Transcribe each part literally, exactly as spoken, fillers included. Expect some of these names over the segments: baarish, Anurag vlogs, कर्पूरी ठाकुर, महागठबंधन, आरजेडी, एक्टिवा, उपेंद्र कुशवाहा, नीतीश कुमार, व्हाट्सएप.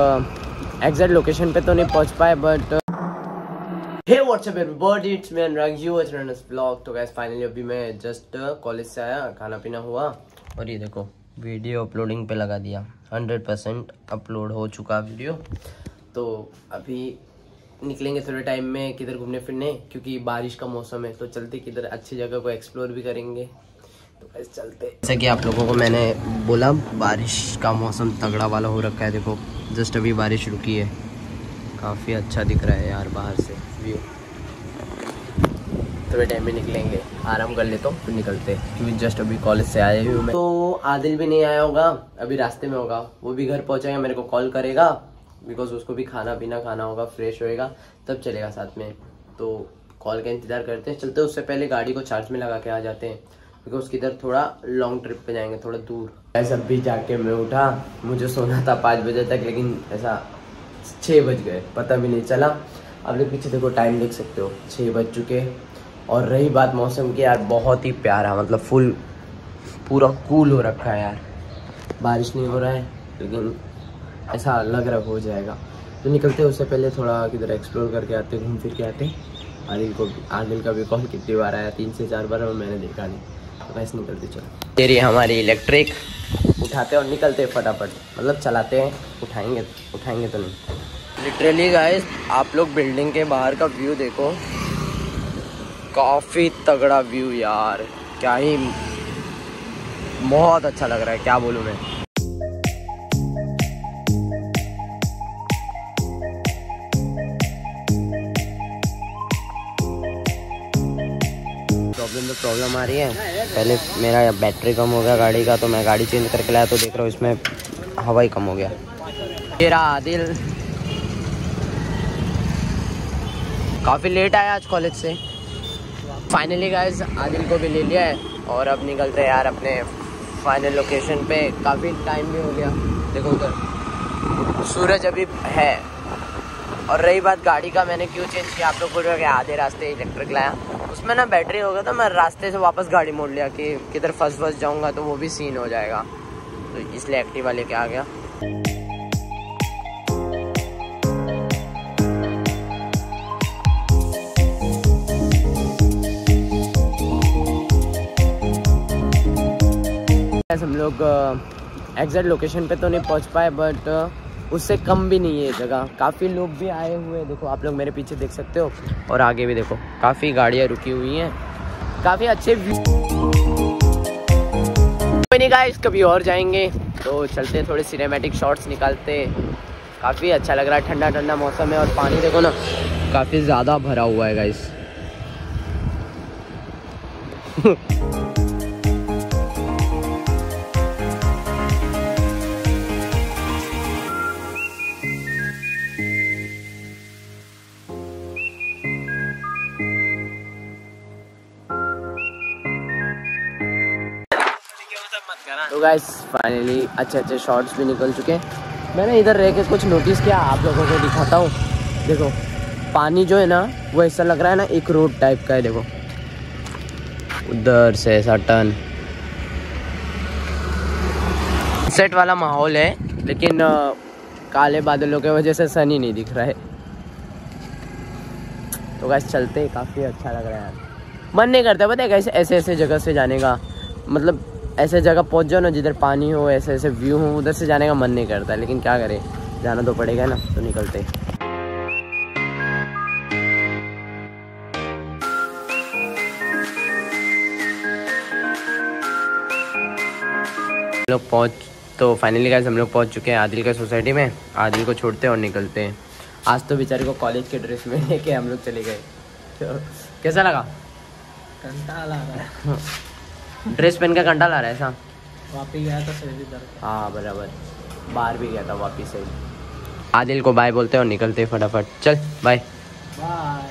Exact location पे तो नहीं पहुंच पाए but hey व्हाट्सएप everybody it's me Anurag at runners blog. तो गाइस फाइनली अभी मैं जस्ट कॉलेज से आया, खाना पीना हुआ और ये देखो वीडियो अपलोडिंग पे लगा दिया। हंड्रेड परसेंट अपलोड हो चुका वीडियो। तो अभी निकलेंगे थोड़े टाइम में किधर घूमने फिरने, क्योंकि बारिश का मौसम है तो चलते किधर अच्छी जगह को एक्सप्लोर भी करेंगे। तो चलते। जैसे कि आप लोगों को मैंने बोला बारिश का मौसम तगड़ा वाला हो रखा है। देखो जस्ट अभी बारिश रुकी है, काफ़ी अच्छा दिख रहा है यार बाहर से व्यू। थोड़े टाइम में निकलेंगे, आराम कर लेता हूँ फिर निकलते हैं, क्योंकि जस्ट अभी कॉलेज से आया हूँ मैं। तो आदिल भी नहीं आया होगा, अभी रास्ते में होगा। वो भी घर पहुँचेगा, मेरे को कॉल करेगा, बिकॉज उसको भी खाना पीना खाना होगा, फ्रेश होएगा तब चलेगा साथ में। तो कॉल का इंतज़ार करते हैं, चलते हैं। उससे पहले गाड़ी को चार्ज में लगा के आ जाते हैं, बिकॉज किधर थोड़ा लॉन्ग ट्रिप पे जाएंगे, थोड़ा दूर। ऐसा भी जाके मैं उठा, मुझे सोना था पाँच बजे तक, लेकिन ऐसा छः बज गए पता भी नहीं चला। अब लोग पीछे देखो टाइम देख सकते हो, छः बज चुके। और रही बात मौसम की, यार बहुत ही प्यारा, मतलब फुल पूरा कूल हो रखा है यार। बारिश नहीं हो रहा है लेकिन ऐसा अलग अलग हो जाएगा। तो निकलते, उससे पहले थोड़ा किधर एक्सप्लोर करके आते, घूम फिर के आते। आदिल को आदिल का भी कॉल कितनी बार आया, तीन से चार बार, और मैंने देखा नहीं। वैसे निकलते चलो, तेरी हमारी इलेक्ट्रिक उठाते और निकलते फटाफट, मतलब चलाते हैं, उठाएंगे उठाएंगे तो नहीं। लिटरली गाइस आप लोग बिल्डिंग के बाहर का व्यू देखो, काफ़ी तगड़ा व्यू यार, क्या ही बहुत अच्छा लग रहा है, क्या बोलूँ मैं। प्रॉब्लम तो प्रॉब्लम आ रही है। पहले मेरा बैटरी कम हो गया गाड़ी का, तो मैं गाड़ी चेंज करके लाया, तो देख रहा हूँ इसमें हवा ही कम हो गया। मेरा आदिल काफ़ी लेट आया आज कॉलेज से। फाइनली गाइस आदिल को भी ले लिया है और अब निकलते हैं यार अपने फाइनल लोकेशन पे। काफ़ी टाइम भी हो गया, देखो उधर सूरज अभी है। और रही बात गाड़ी का मैंने क्यों चेंज किया, आप लोग बोल रहे हो कि आधे रास्ते इलेक्ट्रिक लाया, उसमें ना बैटरी हो गया, तो मैं रास्ते से वापस गाड़ी मोड़ लिया कि किधर फंस फंस जाऊंगा तो वो भी सीन हो जाएगा, तो इसलिए एक्टिवा लेके आ गया। हम लोग एग्जैक्ट लोकेशन पे तो नहीं पहुंच पाए बट उससे कम भी नहीं है जगह। काफ़ी लोग भी आए हुए हैं, देखो आप लोग मेरे पीछे देख सकते हो और आगे भी देखो काफ़ी गाड़ियाँ रुकी हुई हैं, काफ़ी अच्छे व्यू। नहीं गाइस कभी और जाएंगे तो चलते, थोड़े सिनेमैटिक शॉट्स निकालते। काफ़ी अच्छा लग रहा है, ठंडा ठंडा मौसम है और पानी देखो ना काफ़ी ज़्यादा भरा हुआ है गाइस। तो गाइस फाइनली अच्छे अच्छे शॉट्स भी निकल चुके हैं। मैंने इधर रह के कुछ नोटिस किया, आप लोगों को दिखाता हूँ। देखो पानी जो है ना वो ऐसा लग रहा है ना एक रोड टाइप का है, देखो उधर से ऐसा टर्न सेट वाला माहौल है, लेकिन काले बादलों के वजह से सन ही नहीं दिख रहा है। तो गाइस चलते, काफ़ी अच्छा लग रहा है यार, मन नहीं करता पता है गाइस ऐसे ऐसे जगह से जाने का, मतलब ऐसे जगह पहुंच जाओ ना जिधर पानी हो, ऐसे ऐसे व्यू हो, उधर से जाने का मन नहीं करता, लेकिन क्या करें जाना तो पड़ेगा ना। तो निकलते हैं। लोग पहुंच तो फाइनली गाइस हम लोग पहुंच चुके हैं आदिल का सोसाइटी में। आदिल को छोड़ते हैं और निकलते हैं। आज तो बेचारे को कॉलेज के ड्रेस में लेके हम लोग चले गए। तो कैसा लगा? कंटाला लगा ड्रेस पहन के कंटाला रहा है ऐसा। वापिस गया था सही दर, हाँ बराबर, बाहर भी गया था वापिस सही। आदिल को बाय बोलते हैं और निकलते हैं फटाफट। चल बाय बाय।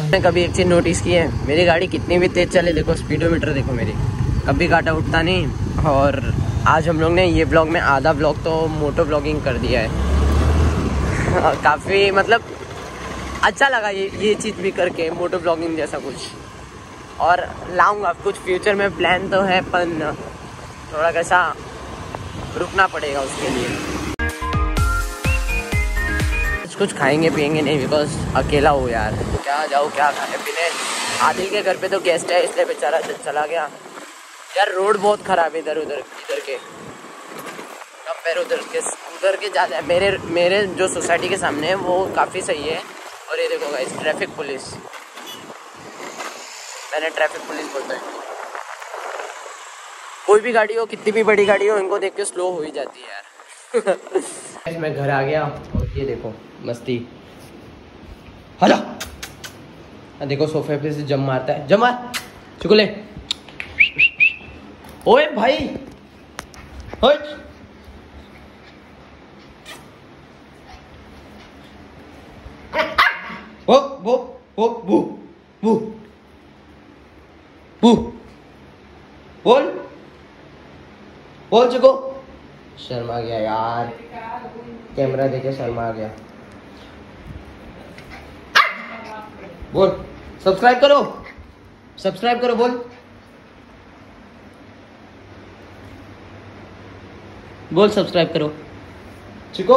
मैंने कभी एक चीज़ नोटिस की है, मेरी गाड़ी कितनी भी तेज़ चले, देखो स्पीडोमीटर देखो मेरी, कभी काटा उठता नहीं। और आज हम लोग ने ये ब्लॉग में आधा ब्लॉग तो मोटो ब्लॉगिंग कर दिया है। काफ़ी मतलब अच्छा लगा ये ये चीज़ भी करके, मोटो ब्लॉगिंग जैसा कुछ। और लाऊंगा कुछ फ्यूचर में, प्लान तो है पर थोड़ा कैसा रुकना पड़ेगा उसके लिए। कुछ खाएंगे पियेंगे नहीं, बिकॉज अकेला हूँ यार, क्या जाऊँ क्या खाने पीने। आदिल के घर पे तो गेस्ट है इसलिए बेचारा चला गया यार। रोड बहुत ख़राब है इधर उधर इधर के कम पैर उधर के उधर के ज़्यादा। मेरे मेरे जो सोसाइटी के सामने है वो काफ़ी सही है। और ये देखो गाइस ट्रैफिक पुलिस, मैंने ट्रैफिक पुलिस बोलता है। कोई भी गाड़ी हो कितनी भी बड़ी गाड़ी हो इनको देख के स्लो हो ही जाती है यार। मैं घर आ गया और ये देखो मस्ती, हला देखो सोफे पे से जम मारता है, जम मार चुकले। ओए भाई ओए वो वो वो वो वो वो बोल बोल चुको। शर्मा गया यार, कैमरा देखे शर्मा गया। बोल सब्सक्राइब करो सब्सक्राइब करो बोल बोल सब्सक्राइब करो चिको।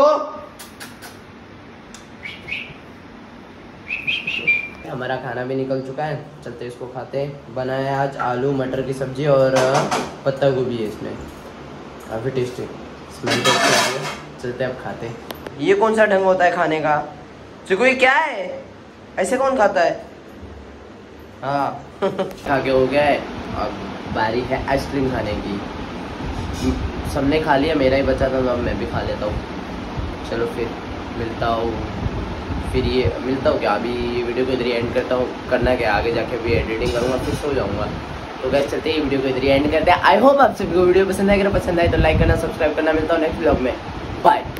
हमारा खाना भी निकल चुका है, चलते इसको खाते हैं। बनाया आज आलू मटर की सब्जी और पत्ता गोभी है इसमें, काफ़ी टेस्टी स्मेल तो अच्छा है। चलते अब खाते। ये कौन सा ढंग होता है खाने का चिको, ये क्या है, ऐसे कौन खाता है। हाँ आगे हो गया है अब बारी है आइसक्रीम खाने की। सबने खा लिया, मेरा ही बचा था तो अब मैं भी खा लेता हूँ। चलो फिर मिलता हूँ फिर ये मिलता हूँ क्या, अभी ये वीडियो को इधर ही एंड करता हूँ। करना क्या आगे जाके भी एडिटिंग करूँगा फिर सो जाऊँगा। तो गाइस चलते ही वीडियो को इधर ही एंड करते हैं। आई होप आप सभी को वीडियो पसंद आए। अगर पसंद आए तो लाइक करना सब्सक्राइब करना। मिलता हूँ नेक्स्ट व्लॉग में, बाय।